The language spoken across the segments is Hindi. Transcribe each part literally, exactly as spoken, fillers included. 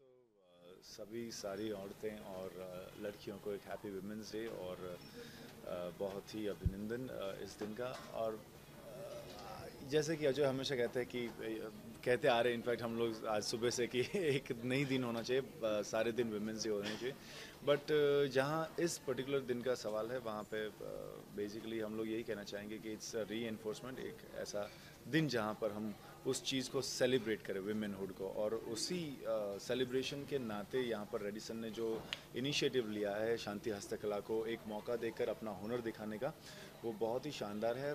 तो सभी सारी औरतें और लड़कियों को एक हैप्पी वुमेंस डे और बहुत ही अभिनंदन इस दिन का। और जैसे कि अजय हमेशा कहते हैं कि कहते आ रहे हैं, इनफैक्ट हम लोग आज सुबह से कि एक नई दिन होना चाहिए, सारे दिन वुमेंस डे होने चाहिए। बट जहां इस पर्टिकुलर दिन का सवाल है वहां पे बेसिकली हम लोग यही कहना चाहेंगे कि इट्स री एनफोर्समेंट, एक ऐसा दिन जहां पर हम उस चीज़ को सेलिब्रेट करें, विमेनहुड को। और उसी सेलिब्रेशन के नाते यहाँ पर रेडिसन ने जो इनिशिएटिव लिया है शांति हस्तकला को एक मौका देकर अपना हुनर दिखाने का, वो बहुत ही शानदार है।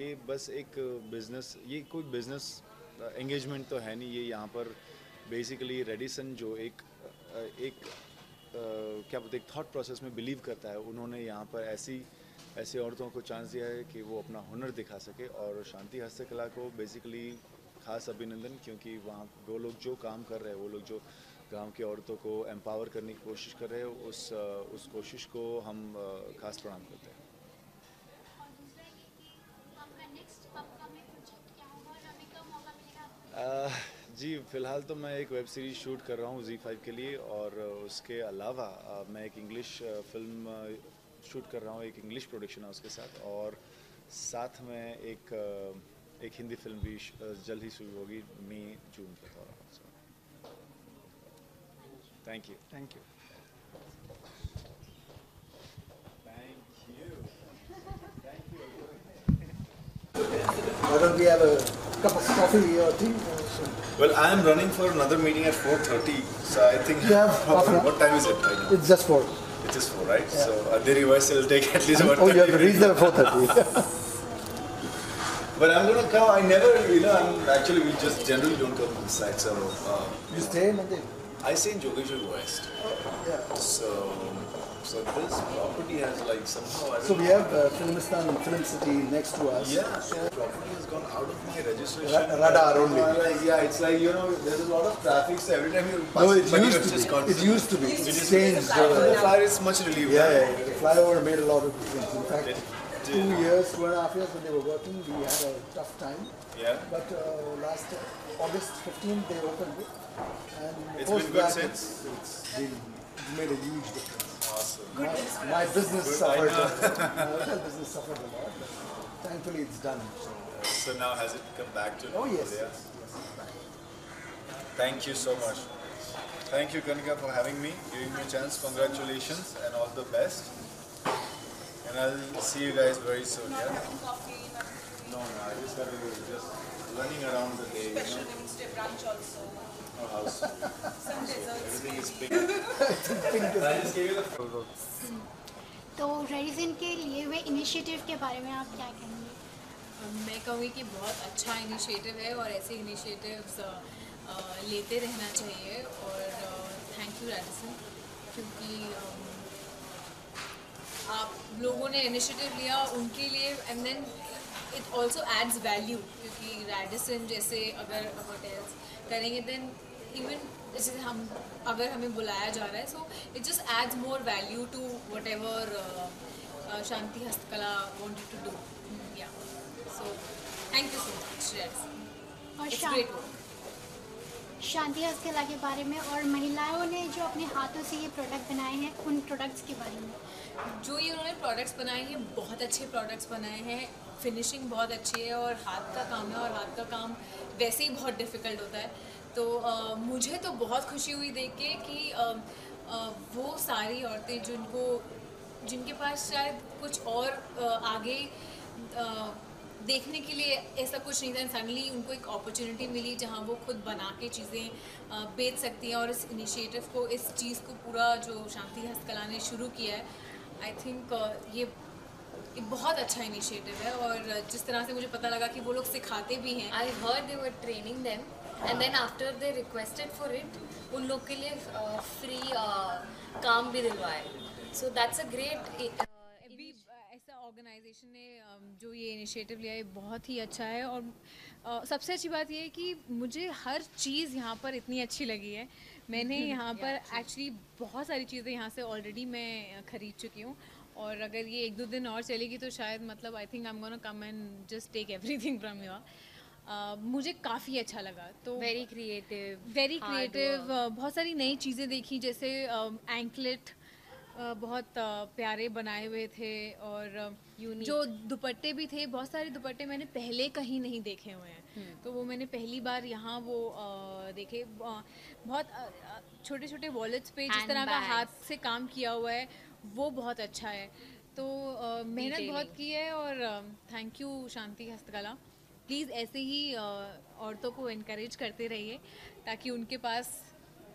ये बस एक बिज़नेस, ये कोई बिज़नेस एंगेजमेंट तो है नहीं, ये यहाँ पर बेसिकली रेडिसन जो एक एक क्या बोलते हैं थॉट प्रोसेस में बिलीव करता है, उन्होंने यहाँ पर ऐसी ऐसी औरतों को चांस दिया है कि वो अपना हुनर दिखा सके। और शांति हस्तकला को बेसिकली खास अभिनंदन, क्योंकि वहाँ वो लोग जो काम कर रहे हैं, वो लोग जो गांव की औरतों को एम्पावर करने की कोशिश कर रहे हैं, उस उस कोशिश को हम खास प्रणाम करते हैं। आ, जी फ़िलहाल तो मैं एक वेब सीरीज़ शूट कर रहा हूँ ज़ी फाइव के लिए, और उसके अलावा मैं एक इंग्लिश फिल्म शूट कर रहा हूँ, एक इंग्लिश प्रोडक्शन है उसके साथ, और साथ में एक एक हिंदी फिल्म भी जल्द ही शुरू होगी मई जून के दौरान। Thank you thank you thank you thank you Well, I am running for another meeting at four thirty, so I think. Yeah, what time is it right now? It's just four. It's just four, right? Yeah. So at the reverse, it'll take at least one. Oh, you have to reach there at four thirty. But I'm gonna come. I never, you know, I'm actually we just generally don't come to the site. So uh, you stay in Mandir? I stay in Jogeshwari West. Oh, yeah. So. So this property has like somehow. I so we have uh, Filmistan and Film City next to us. Yeah, so property has gone out of my registration. Ra radar only. Like, yeah, it's like, you know, there's a lot of traffic, so every time you pass. No, it, it, used, to just it used to be. It used to be. It's changed. The flyer is much relieved. Yeah, yeah, yeah. The flyover made a lot of difference. In fact, it did. two years, two and a half years when they were working, we had a tough time. Yeah. But uh, last uh, August fifteenth they opened it, and it's been good since. It's, it's been, made a huge difference. Awesome. My, my business suffered. My business suffered a lot. But thankfully, it's done. So, uh, so now has it come back to? Oh yes, yes, yes, it's back. Thank you so much. Thank you, Kanika, for having me, giving me a chance. Congratulations and all the best. And I'll see you guys very soon. Not yeah. Coffee, no, no, I just have to go. Just running around the day. Special Wednesday brunch also. Our house. Some desserts. Everything is pink. तो रेडिसन के लिए हुए इनिशिएटिव के बारे में आप क्या कहेंगे? मैं कहूँगी कि बहुत अच्छा इनिशिएटिव है और ऐसे इनिशिएटिव्स लेते रहना चाहिए। और थैंक यू रेडिसन, क्योंकि आप लोगों ने इनिशिएटिव लिया उनके लिए, and then it also adds value, क्योंकि रेडिसन जैसे अगर होटल्स करेंगे देन इवन जैसे हम अगर हमें बुलाया जा रहा है, so it just adds more value to whatever Shanti Hastkala wanted to do. Yeah so thank you so much Radisson. और शांति हस्तकला के बारे में और महिलाओं ने जो अपने हाथों से ये प्रोडक्ट बनाए हैं, उन प्रोडक्ट्स के बारे में। जो ये उन्होंने प्रोडक्ट्स बनाए हैं, बहुत अच्छे प्रोडक्ट्स बनाए हैं, फिनिशिंग बहुत अच्छी है और हाथ का काम है, और हाथ का काम वैसे ही बहुत डिफ़िकल्ट होता है। तो आ, मुझे तो बहुत खुशी हुई देख के कि आ, आ, वो सारी औरतें जिनको जिनके पास शायद कुछ और आ, आगे आ, देखने के लिए ऐसा कुछ नहीं था, सडनली उनको एक अपॉर्चुनिटी मिली जहां वो खुद बना के चीज़ें बेच सकती हैं। और इस इनिशिएटिव को, इस चीज़ को पूरा जो शांति हस्तकला ने शुरू किया है, आई थिंक ये एक बहुत अच्छा इनिशिएटिव है। और जिस तरह से मुझे पता लगा कि वो लोग सिखाते भी हैं, I heard they were training them and then after they requested for it, उन लोग के लिए फ्री काम भी दिलवाए। So that's a great. ऐसा ऑर्गेनाइजेशन ने जो ये इनिशिएटिव लिया है बहुत ही अच्छा है। और सबसे अच्छी बात ये है कि मुझे हर चीज़ यहाँ पर इतनी अच्छी लगी है। मैंने यहाँ पर एक्चुअली बहुत सारी चीज़ें यहाँ से ऑलरेडी मैं खरीद चुकी हूँ, और अगर ये एक दो दिन और चलेगी तो शायद मतलब I think I am gonna come and just take everything from you. मुझे काफ़ी अच्छा लगा। तो वेरी क्रिएटिव वेरी क्रिएटिव बहुत सारी नई चीज़ें देखी, जैसे एंकलेट बहुत प्यारे बनाए हुए थे, और जो दुपट्टे भी थे, बहुत सारे दुपट्टे मैंने पहले कहीं नहीं देखे हुए हैं, तो वो मैंने पहली बार यहाँ वो देखे। बहुत छोटे छोटे वॉलेट्स पे जिस तरह का हाथ से काम किया हुआ है वो बहुत अच्छा है। तो मेहनत बहुत की है, और थैंक यू शांति हस्तकला। प्लीज़ ऐसे ही औरतों को इनकरेज करते रहिए ताकि उनके पास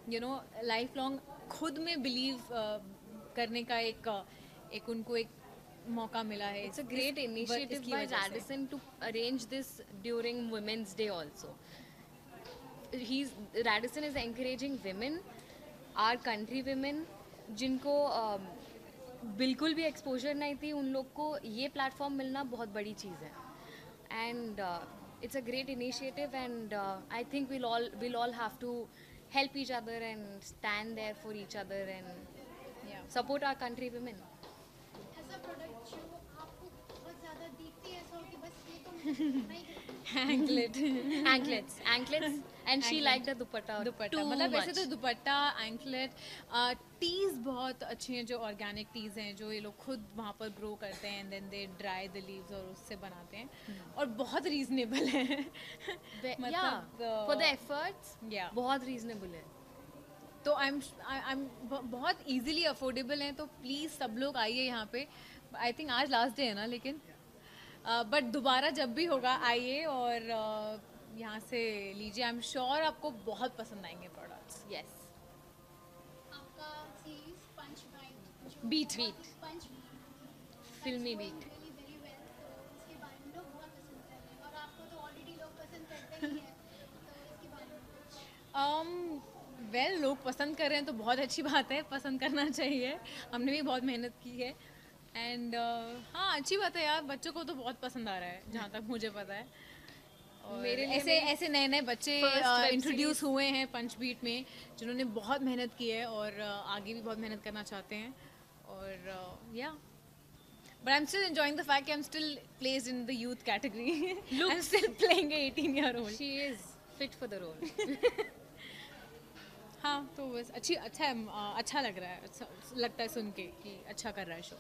यू नो लाइफ लॉन्ग खुद में बिलीव करने का एक एक उनको एक मौका मिला है। It's a great initiative by Radisson to arrange this during women's day also. He Radisson is encouraging women, our country women, जिनको बिल्कुल भी एक्सपोजर नहीं थी, उन लोग को ये प्लेटफॉर्म मिलना बहुत बड़ी चीज़ है। And it's a great initiative, and I think we'll all we'll all have to help each other and stand there for each other and support our country women. ऐसा प्रोडक्ट जो आपको बहुत ज़्यादा दिखती है, सो कि बस ये तो anklet anklets anklets and she like the dupatta dupatta मतलब वैसे तो दुपट्टा, एंकलेट, टीज बहुत अच्छी हैं, जो ऑर्गेनिक टीज हैं जो ये लोग खुद वहाँ पर ग्रो करते हैं, and then they dry the leaves और उससे बनाते हैं, और बहुत रीजनेबल है फॉर द एफर्ट्स। बहुत रीजनेबल है, तो आई एम आई एम बहुत इजीली अफोर्डेबल हैं। तो प्लीज़ सब लोग आइए यहाँ पे। आई थिंक आज लास्ट डे है ना, लेकिन बट uh, दोबारा जब भी होगा आइए और uh, यहाँ से लीजिए। आई एम श्योर आपको बहुत पसंद आएंगे प्रोडक्ट्स। यस, आपका सीरीज पंच बीट बीट फिल्मी बीट वेल well, लोग पसंद कर रहे हैं तो बहुत अच्छी बात है, पसंद करना चाहिए। हमने भी बहुत मेहनत की है, एंड uh, हाँ अच्छी बात है यार, बच्चों को तो बहुत पसंद आ रहा है जहाँ तक मुझे पता है। और मेरे लिए ऐसे ऐसे नए नए बच्चे इंट्रोड्यूस हुए हैं पंचबीट में, जिन्होंने बहुत मेहनत की है और uh, आगे भी बहुत मेहनत करना चाहते हैं। और yeah but I am still enjoying the fact I am still placed in the youth category. I am still playing eighteen year old. She is fit for the role. हाँ, तो बस अच्छी अच्छा है, अच्छा लग रहा है, अच्छा लगता है सुन के कि अच्छा कर रहा है शो।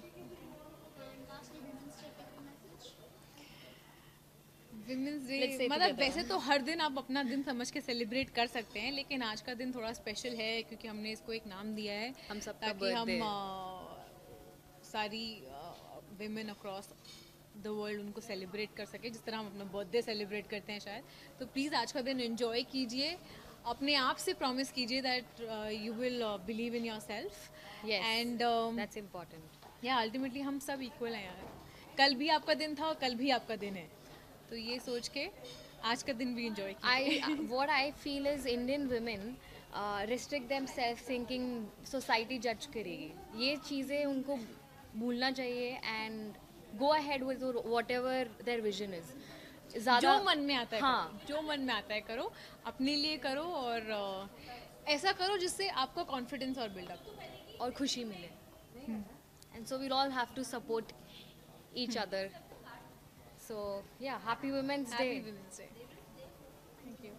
विमेंस डे मतलब वैसे तो हर दिन आप अपना दिन समझ के सेलिब्रेट कर सकते हैं, लेकिन आज का दिन थोड़ा स्पेशल है क्योंकि हमने इसको एक नाम दिया है हम सब, ताकि हम आ, सारी विमेन अक्रॉस द वर्ल्ड उनको सेलिब्रेट कर सके, जिस तरह हम अपना बर्थडे सेलिब्रेट करते हैं शायद। तो प्लीज़ आज का दिन एंजॉय कीजिए, अपने आप से प्रॉमिस कीजिए that you will believe in your self, and that's important. Yeah ultimately हम सब इक्वल हैं यार, कल भी आपका दिन था और कल भी आपका दिन है, तो ये सोच के आज का दिन भी इंजॉय कीजिए। I what I feel is Indian women restrict themselves thinking society जज करेगी, ये चीज़ें उनको भूलना चाहिए and go ahead with whatever their vision is. जो मन में आता है, हाँ, जो मन में आता है करो, अपने लिए करो, और ऐसा करो जिससे आपको कॉन्फिडेंस और बिल्डअप और खुशी मिले। And so we all have to support each other. So yeah happy women's day. Thank you.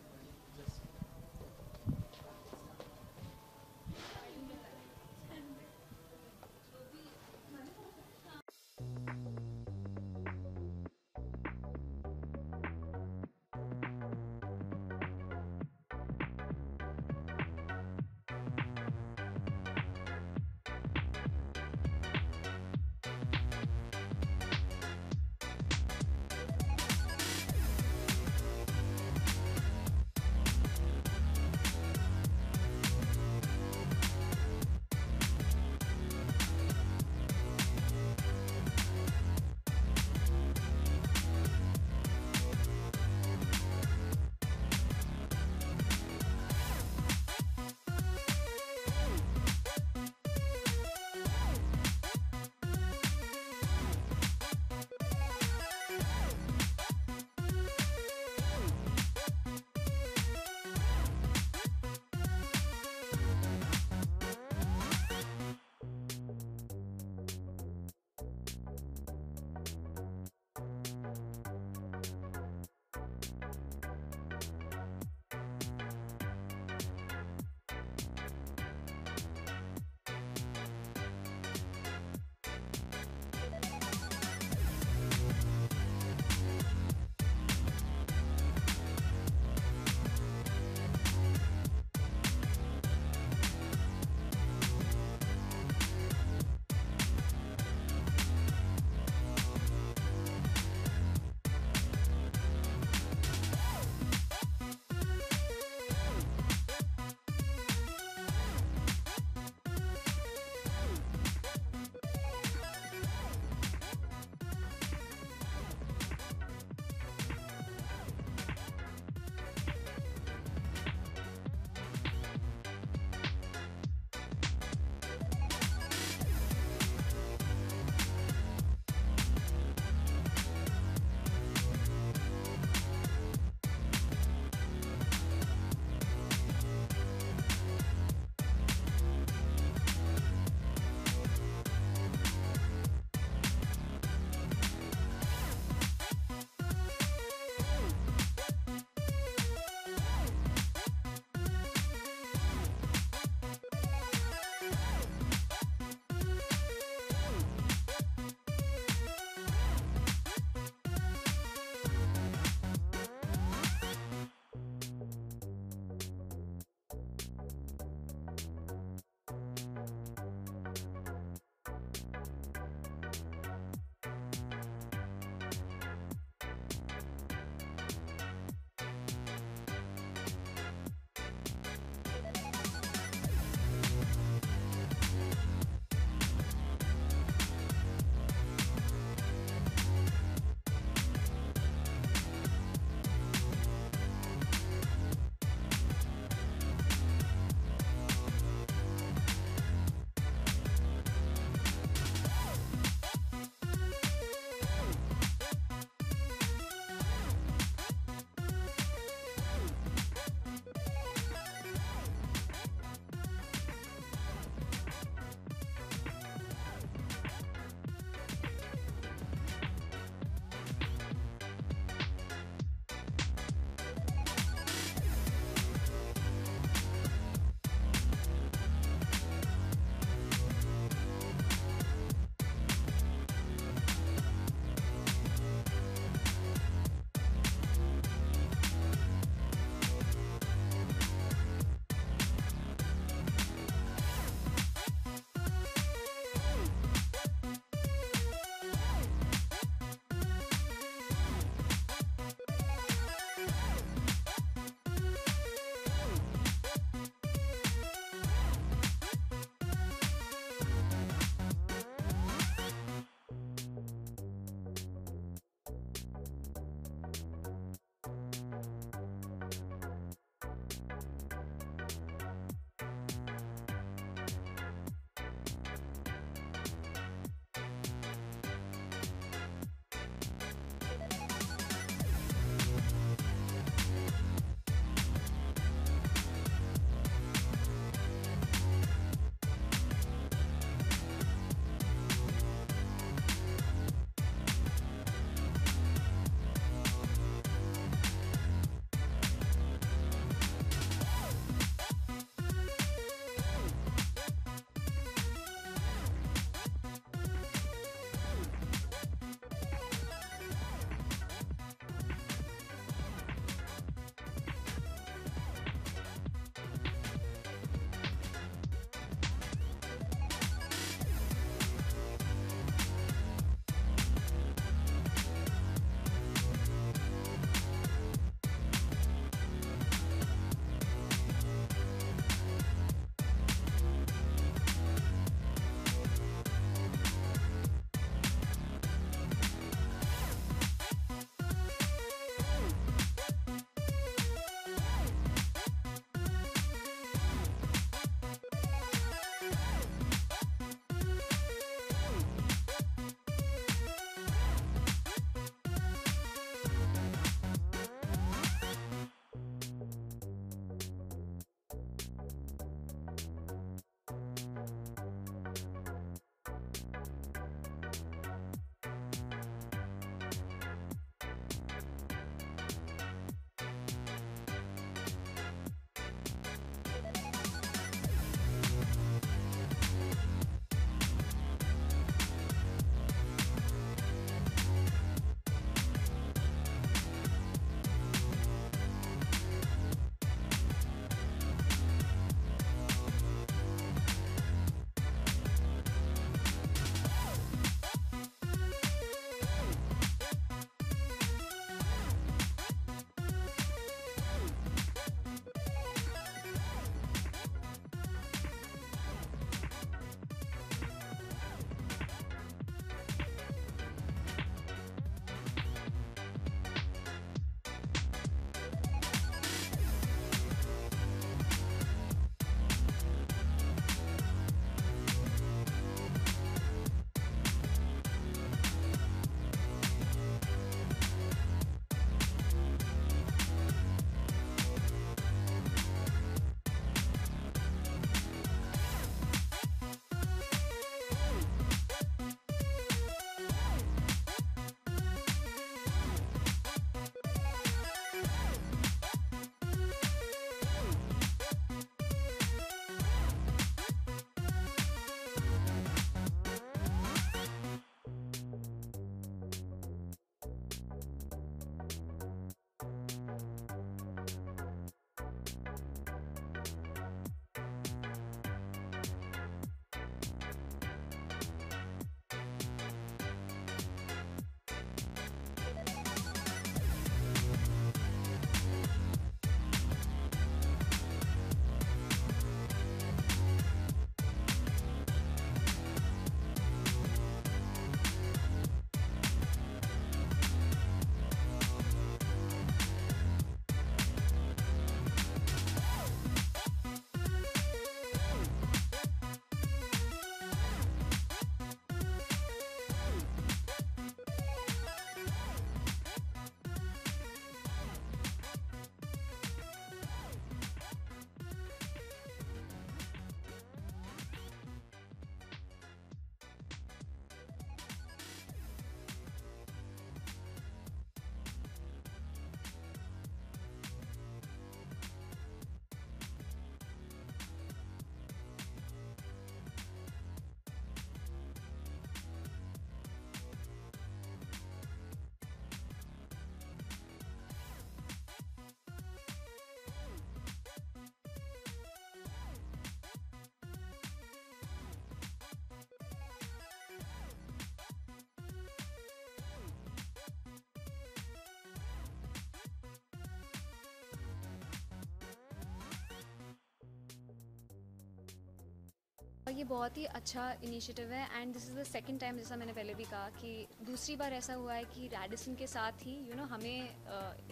पर ये बहुत ही अच्छा इनिशिएटिव है and this is the second time, जैसा मैंने पहले भी कहा कि दूसरी बार ऐसा हुआ है कि रेडिसन के साथ ही यू you नो know, हमें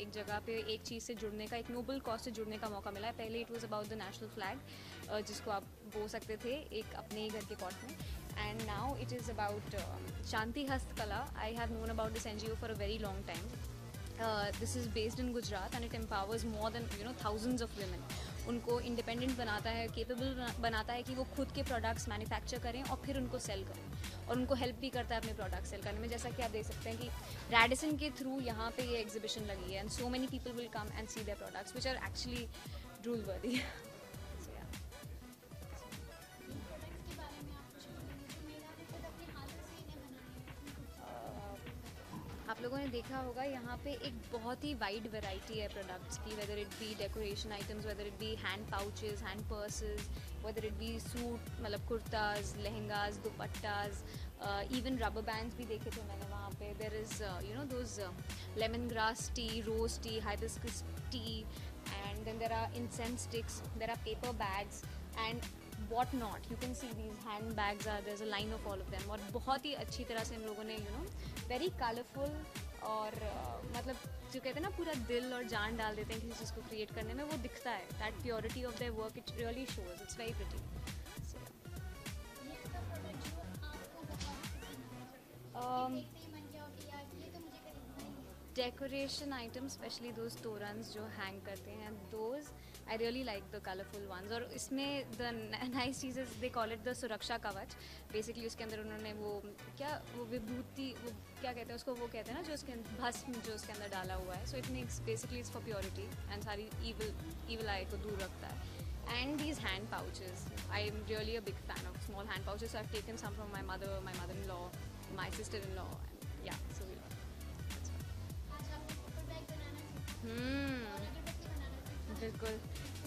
एक जगह पे एक चीज़ से जुड़ने का, एक नोबल कॉज से जुड़ने का मौका मिला है। पहले it was about the national flag जिसको आप बो सकते थे एक अपने ही घर के कॉट में, and now it is about Shanti Hastkala. I have known about this N G O for a very long time. Uh, this is based in Gujarat and it empowers more than you know thousands of women. उनको independent बनाता है, capable बनाता है कि वो खुद के products manufacture करें और फिर उनको sell करें, और उनको help भी करता है अपने products sell करने में। जैसा कि आप देख सकते हैं कि Radisson के through यहाँ पे ये exhibition लगी है and so many people will come and see their products which are actually drool worthy. आप लोगों ने देखा होगा यहाँ पे एक बहुत ही वाइड वैरायटी है प्रोडक्ट्स की, whether it be decoration items, whether it be hand pouches, hand purses, whether it be suit मतलब kurtas, lehengas, dupattas, even rubber bands भी देखे थे मैंने वहाँ पे। There is you know those lemon grass tea, rose tea, hibiscus tea, and then there are incense sticks, there are paper bags and what not. You can see these handbags are, there's a line of all of them. और बहुत ही अच्छी तरह से इन लोगों ने you know very colourful और uh, मतलब जो कहते हैं ना पूरा दिल और जान डाल देते हैं किसी चीज़ को create करने में, वो दिखता है that purity of their work, it really shows, it's very pretty. So, um, decoration items, especially those torans जो hang करते हैं, those I really like the colourful ones. और इसमें the nice cheese is they call it the सुरक्षा कवच। Basically उसके अंदर उन्होंने वो क्या वो विभूति वो क्या कहते हैं उसको, वो कहते हैं ना जो उसके भस्म जो उसके अंदर डाला हुआ है, so it makes basically it's for purity and सारी evil evil eye को दूर रखता है। And these hand pouches, I am really a big fan of small hand pouches. So I've taken some from my mother, my mother-in-law, my sister-in-law, and yeah, so we love. बिल्कुल।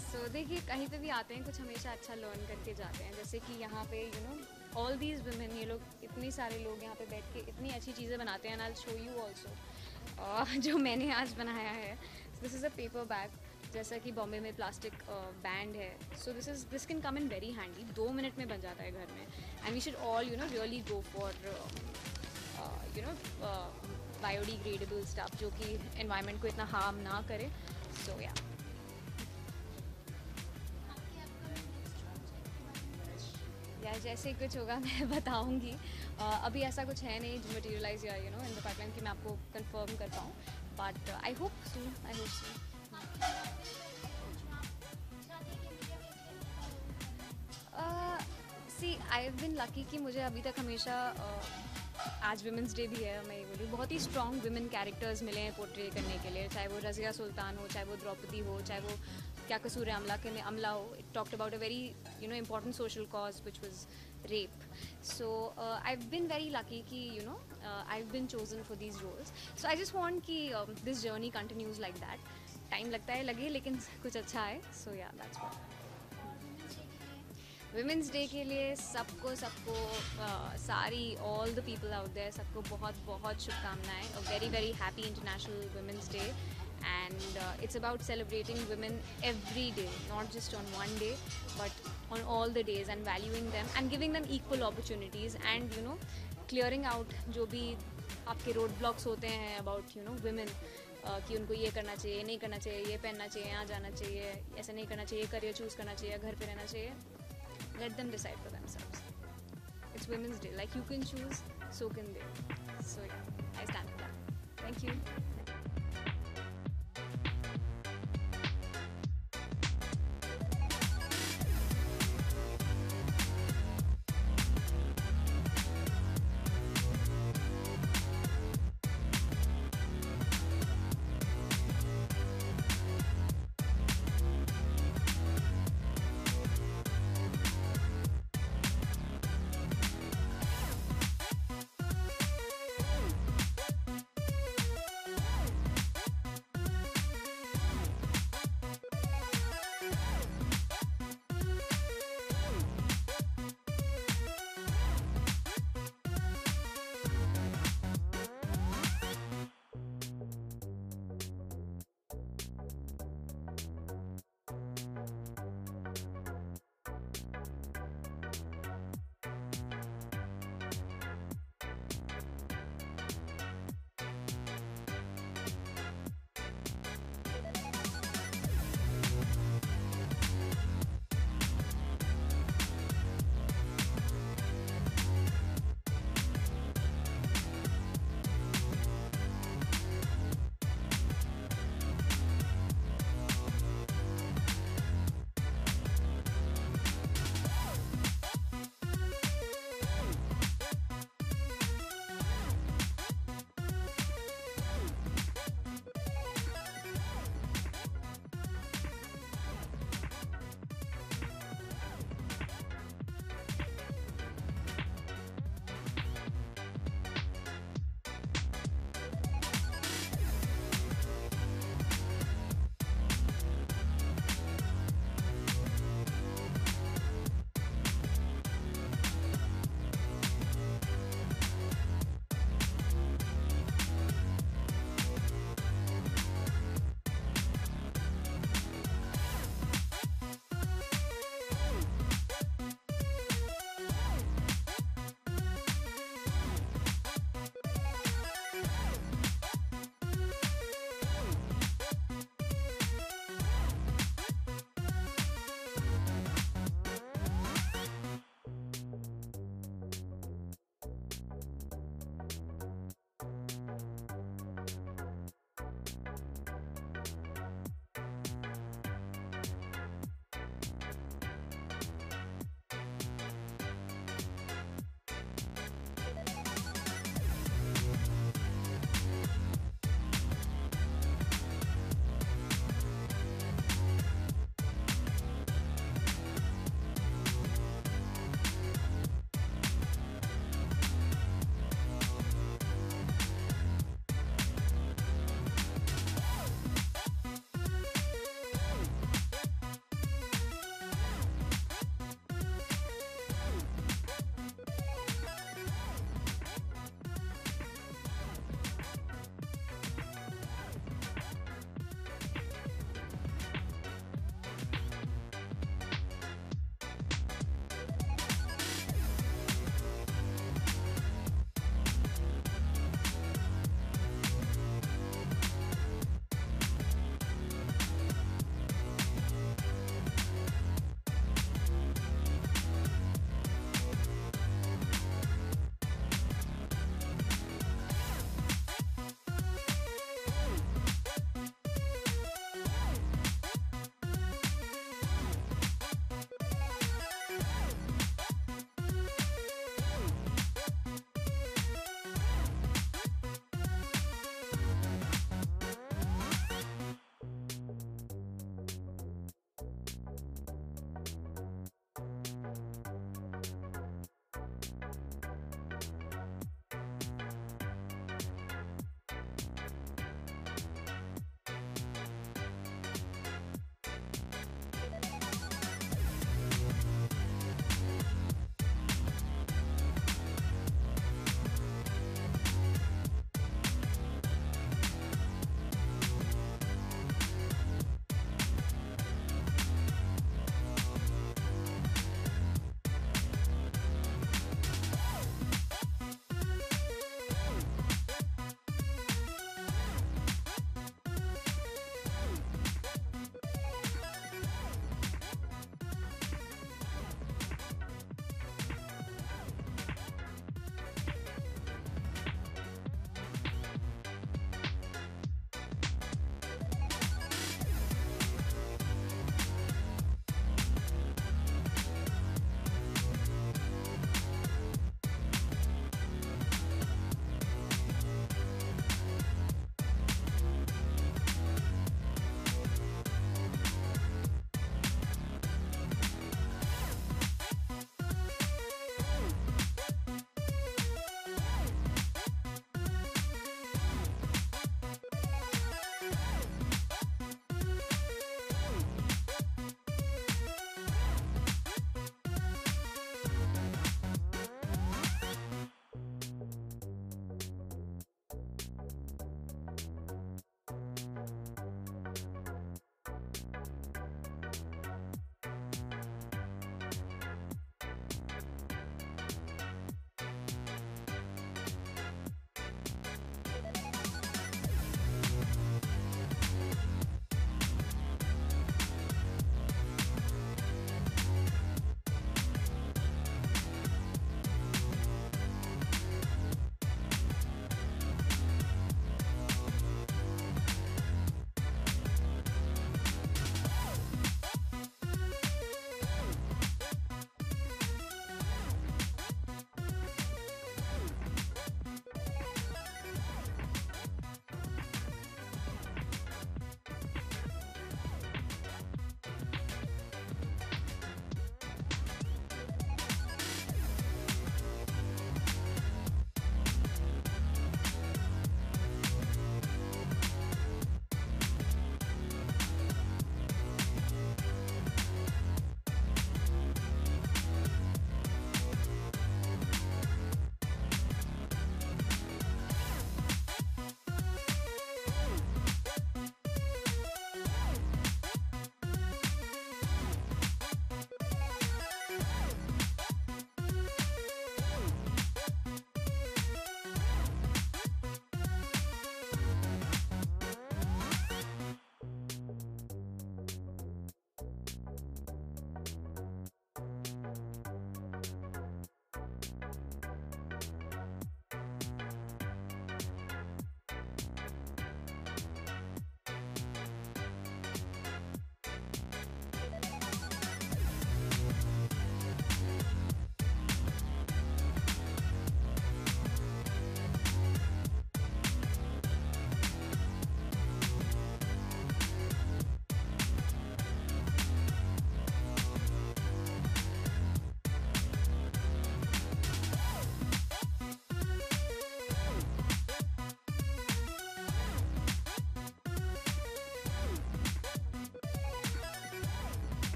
सो देखिए कहीं पे भी आते हैं कुछ हमेशा अच्छा लर्न करके जाते हैं, जैसे कि यहाँ पे you know all these women, ये लोग इतने सारे लोग यहाँ पे बैठ के इतनी अच्छी चीज़ें बनाते हैं। आई शो यू ऑल्सो जो मैंने आज बनाया है, this is a paper bag. जैसा कि बॉम्बे में प्लास्टिक बैंड है, so this is this can come in very handy, दो मिनट में बन जाता है घर में। And we should all you know really go for you know biodegradable stuff जो कि एनवायरनमेंट को इतना हार्म ना करे। सो या या जैसे कुछ होगा मैं बताऊंगी। uh, अभी ऐसा कुछ है नहीं जो मटेरियलाइज या you know in the pipeline कि मैं आपको कंफर्म कर पाऊँ, but I hope soon, I hope soon. See I have been lucky कि मुझे अभी तक हमेशा uh, आज विमेंस डे भी है, मैं ये बोलूँ बहुत ही स्ट्रॉन्ग विमेन कैरेक्टर्स मिले हैं पोर्ट्रे करने के लिए, चाहे वो रज़िया सुल्तान हो, चाहे वो द्रौपदी हो, चाहे वो क्या कसूर है अमला के में अमला हो। It talked about a very you know important social cause which was rape. So I have been very lucky कि you know I have been chosen for these roles. So I just want कि this journey continues like that. Time लगता है लगे लेकिन कुछ अच्छा है। सो या दैट्स व्हाट। विमेंस डे के लिए सबको सबको uh, सारी all the people out there सबको बहुत बहुत शुभकामनाएं। A very very happy international women's day and it's about celebrating women every day, not just on one day but on all the days, and valuing them and giving them equal opportunities, and you know clearing out जो भी आपके रोड ब्लॉक्स होते हैं अबाउट यू नो वुमेन कि उनको ये करना चाहिए, नहीं करना चाहिए, ये पहनना चाहिए, यहाँ जाना चाहिए, ऐसा नहीं करना चाहिए, करियर चूज़ करना चाहिए, घर पर रहना चाहिए। Let them decide for themselves. It's Women's Day. Like you can choose, so can they. So yeah, I stand for that. Thank you.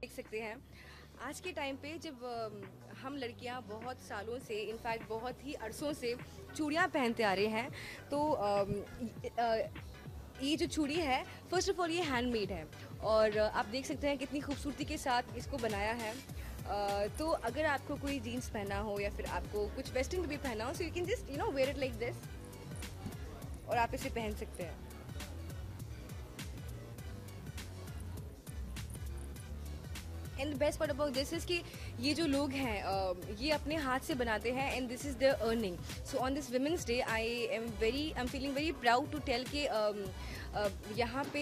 देख सकते हैं आज के टाइम पे जब हम लड़कियां बहुत सालों से इनफैक्ट बहुत ही अरसों से चूड़ियां पहनते आ रहे हैं तो ये जो चूड़ी है फर्स्ट ऑफ ऑल ये हैंडमेड है और आप देख सकते हैं कितनी खूबसूरती के साथ इसको बनाया है। तो अगर आपको कोई जीन्स पहना हो या फिर आपको कुछ वेस्टर्न भी पहना हो so you can just you know wear it like this और आप इसे पहन सकते हैं। And best part about this is कि ये जो लोग हैं ये अपने हाथ से बनाते हैं and this is their earning. So on this women's day I am very I am feeling very proud to tell कि यहाँ पे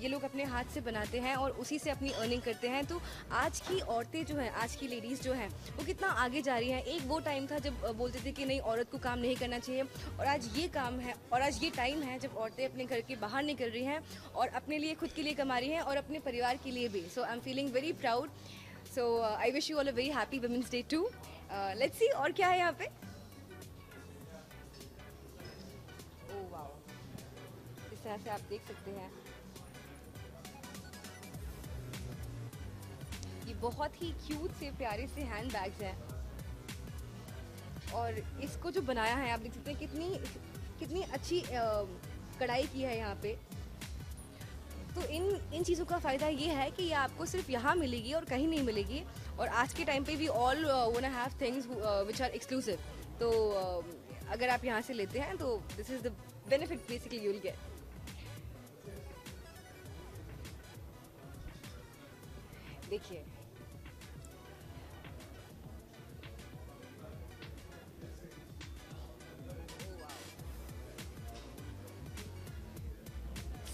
ये लोग अपने हाथ से बनाते हैं और उसी से अपनी अर्निंग करते हैं। तो आज की औरतें जो हैं आज की लेडीज़ जो हैं वो कितना आगे जा रही हैं। एक वो टाइम था जब बोलते थे कि नहीं औरत को काम नहीं करना चाहिए और आज ये काम है और आज ये टाइम है जब औरतें अपने घर के बाहर निकल रही हैं और अपने लिए खुद के लिए कमा रही हैं और अपने परिवार के लिए भी। So I am feeling very proud. So uh, I wish you all a very happy Women's Day too. Uh, let's see और क्या है यहाँ पे? Oh wow! इस तरह से आप देख सकते हैं। ये बहुत ही cute से प्यारे से हैंड बैग्स हैं और इसको जो बनाया है आप देख सकते हैं कितनी कितनी अच्छी uh, कढ़ाई की है यहाँ पे। तो इन इन चीज़ों का फ़ायदा ये है कि ये आपको सिर्फ यहाँ मिलेगी और कहीं नहीं मिलेगी। और आज के टाइम पे we all want to have things which are exclusive. तो uh, अगर आप यहाँ से लेते हैं तो this is the benefit basically you will get. देखिए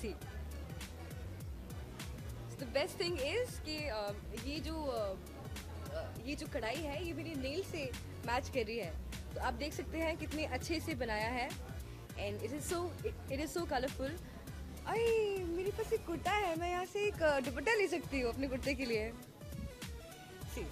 see the best thing is कि ये जो ये जो कढ़ाई है ये मेरी नेल से मैच कर रही है। तो आप देख सकते हैं कितने अच्छे से बनाया है and it is so it is so colourful. I मेरे पास एक कुर्ता है मैं यहाँ से एक दुपट्टा ले सकती हूँ अपने कुर्ते के लिए। See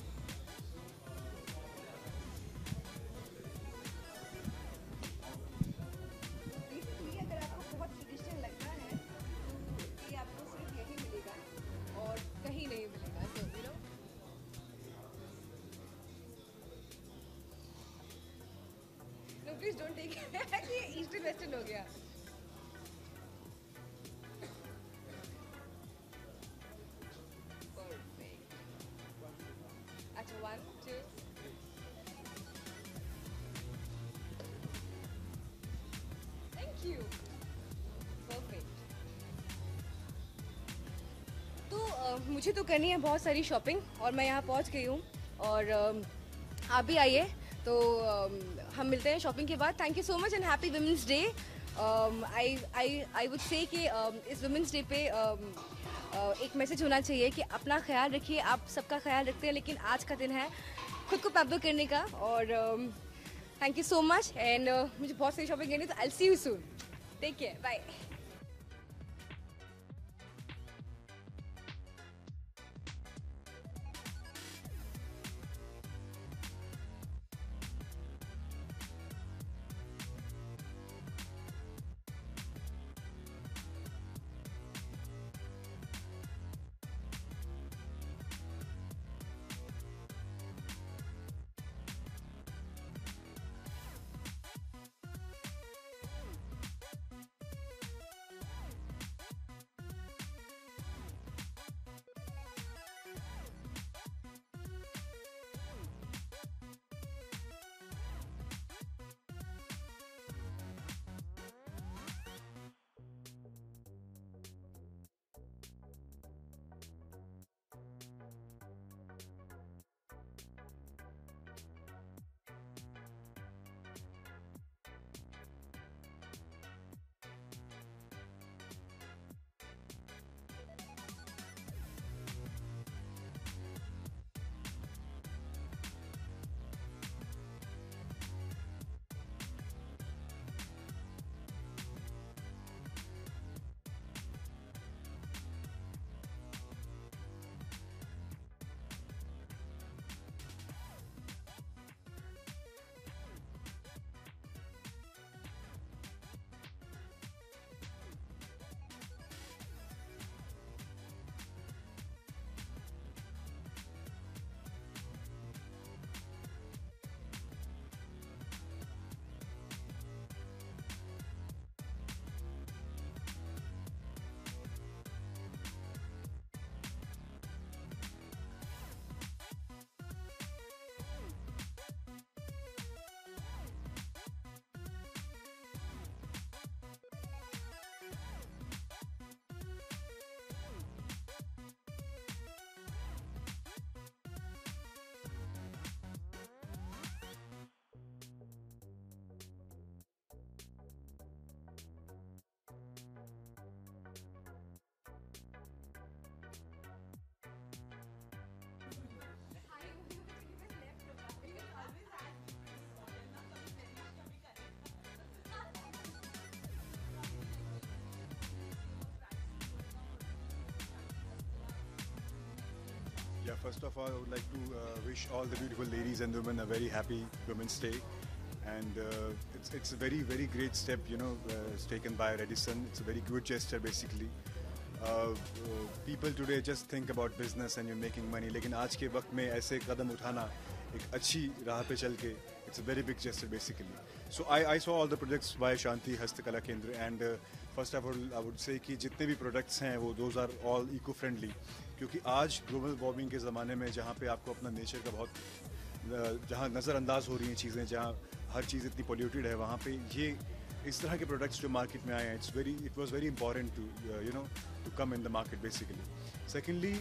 Please don't take it. ये ईस्टर्न वेस्टर्न हो गया। अच्छा one two thank you perfect। तो uh, मुझे तो करनी है बहुत सारी शॉपिंग और मैं यहाँ पहुँच गई हूँ और uh, आप भी आइए। तो um, हम मिलते हैं शॉपिंग के बाद। Thank you so much and happy women's day. I I I would say कि um, इस वुमेंस डे पे um, uh, एक मैसेज होना चाहिए कि अपना ख्याल रखिए। आप सबका ख्याल रखते हैं लेकिन आज का दिन है खुद को पैम्पर करने का। और thank you so much and मुझे बहुत सारी शॉपिंग करनी है तो I will see you soon. Take care bye. Yeah, first of all, I would like to uh, wish all the beautiful ladies and women a very happy Women's Day. And uh, it's, it's a very, very great step, you know, uh, it's taken by Radisson. It's a very good gesture, basically. Uh, uh, people today just think about business and you're making money. But in today's time, ऐसे कदम उठाना एक अच्छी राह पे चल के, it's a very big gesture, basically. So I, I saw all the products by Shanti Hastkala Kendra, and uh, first of all, I would say that जितने भी products हैं, वो those are all eco-friendly. क्योंकि आज global warming के ज़माने में जहाँ पे आपको अपना nature का बहुत जहाँ नजरअंदाज हो रही हैं चीज़ें, जहाँ हर चीज़ इतनी polluted है, वहाँ पे ये इस तरह के products जो market में आए हैं, it's very, it was very important to, uh, you know, to come in the market basically. Secondly,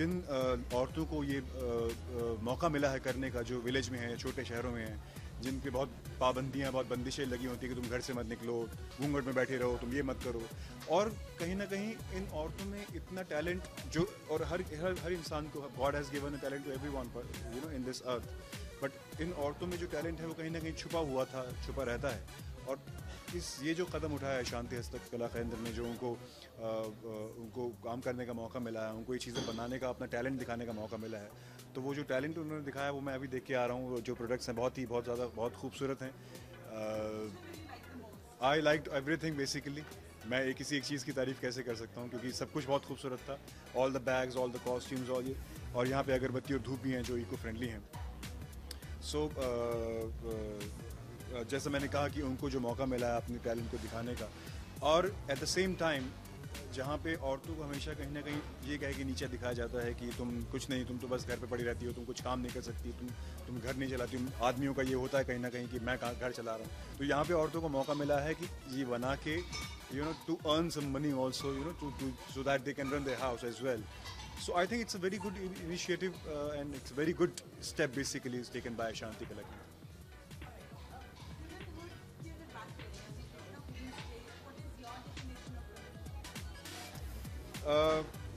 Jin uh, औरतों को ये uh, uh, मौका मिला है करने का, जो village में हैं, छोटे शहरों में हैं, जिनके बहुत पाबंदियाँ, बहुत बंदिशें लगी होती हैं कि तुम घर से मत निकलो, घूंघट में बैठे रहो, तुम ये मत करो. और कहीं ना कहीं इन औरतों में इतना टैलेंट जो, और हर हर हर इंसान को God has given a talent to everyone you know in this earth, but इन औरतों में जो टैलेंट है वो कहीं ना कहीं छुपा हुआ था, छुपा रहता है. और इस ये जो कदम उठाया है शांति हस्तकला केंद्र ने, जो उनको आ, उनको काम करने का मौका मिला है, उनको ये चीज़ें बनाने का, अपना टैलेंट दिखाने का मौका मिला है, तो वो जो टैलेंट उन्होंने दिखाया वो मैं अभी देख के आ रहा हूँ. जो प्रोडक्ट्स हैं बहुत ही बहुत ज़्यादा बहुत खूबसूरत हैं. I like everything basically. मैं किसी एक चीज़ की तारीफ़ कैसे कर सकता हूँ, क्योंकि सब कुछ बहुत खूबसूरत था. All the bags, all the costumes, और ये और यहाँ पे अगरबत्ती और धूप भी हैं जो इको फ्रेंडली हैं. सो जैसे मैंने कहा कि उनको जो मौका मिला है अपने टैलेंट को दिखाने का, और एट द सेम टाइम जहाँ पे औरतों को हमेशा कहीं ना कहीं ये कह के नीचे दिखाया जाता है कि तुम कुछ नहीं, तुम तो बस घर पे पड़ी रहती हो, तुम कुछ काम नहीं कर सकती, तुम तुम घर नहीं चलाती. आदमियों का ये होता है कहीं ना कहीं कि मैं कहाँ घर चला रहा हूँ. तो यहाँ पे औरतों को मौका मिला है कि ये बना के you know to earn some money also, you know to to so that they can run their house as well. So I think it's a very good initiative and it's very good step basically is taken by Shanti collector.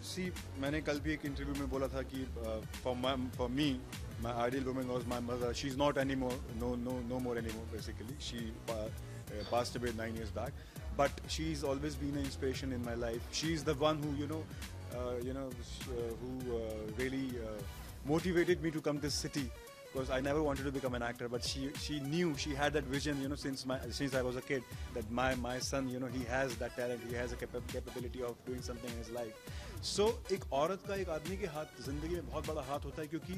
See uh, मैंने कल भी एक इंटरव्यू में बोला था कि for my for me my ideal woman was my mother. She is not any more, no no no more any more basically. She passed away nine years back, but she is always been a inspiration in my life. She is the one who you know you know who really motivated me to come this city. Because I never wanted to become an actor, but she she knew, she had that vision, you know, since my since I was a kid, that my my son, you know, he has that talent, he has a cap capability of doing something in his life. So एक औरत का एक आदमी के हाथ जिंदगी में बहुत बड़ा हाथ होता है, क्योंकि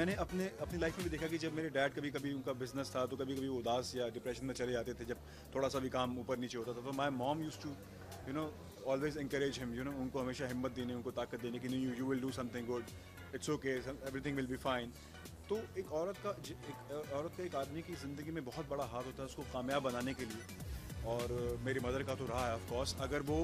मैंने अपने अपनी लाइफ में भी देखा कि जब मेरे डैड कभी कभी उनका बिजनेस था तो कभी कभी उदास या डिप्रेशन में चले जाते थे जब थोड़ा सा भी काम ऊपर नीचे होता था, तो my mom used to, you know, always encourage him, you know, उनको हमेशा हिम्मत देने, उनको ताकत देने कि नहीं, you will do something good, it's okay, everything will be fine. तो एक औरत का एक औरत का एक आदमी की ज़िंदगी में बहुत बड़ा हाथ होता है उसको कामयाब बनाने के लिए. और मेरी मदर का तो रहा है ऑफ कोर्स. अगर वो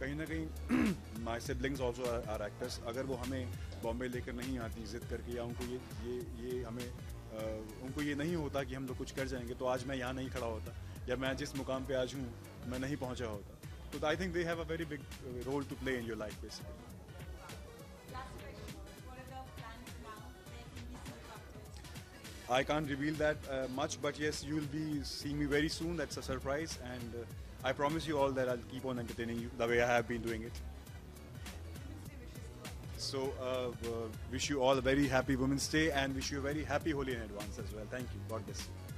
कहीं ना कहीं my siblings also are actors, अगर वो हमें बॉम्बे लेकर नहीं आती जिद करके, या उनको ये ये ये हमें आ, उनको ये नहीं होता कि हम लोग कुछ कर जाएंगे, तो आज मैं यहाँ नहीं खड़ा होता, या मैं जिस मुकाम पर आज हूँ मैं नहीं पहुँचा होता. So I think they have a very big role to play in your life, basically. I can't reveal that uh, much, but yes, you'll be seeing me very soon. That's a surprise, and uh, I promise you all that I'll keep on entertaining you the way I have been doing it. So, uh, uh, wish you all a very happy Women's Day, and wish you a very happy Holi in advance as well. Thank you. God bless you.